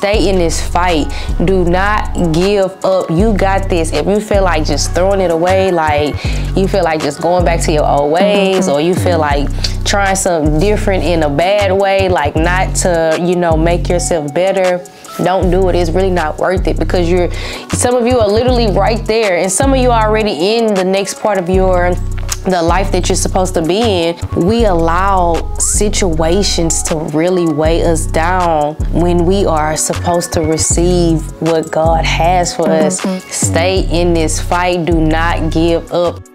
Stay in this fight. Do not give up. You got this. If you feel like just throwing it away, like you feel like just going back to your old ways, or you feel like trying something different in a bad way, like not to, you know, make yourself better, don't do it. It's really not worth it, because you're, some of you are literally right there, and some of you are already in the next part of your, the life that you're supposed to be in. We allow situations to really weigh us down when we are supposed to receive what God has for us. Stay in this fight. Do not give up.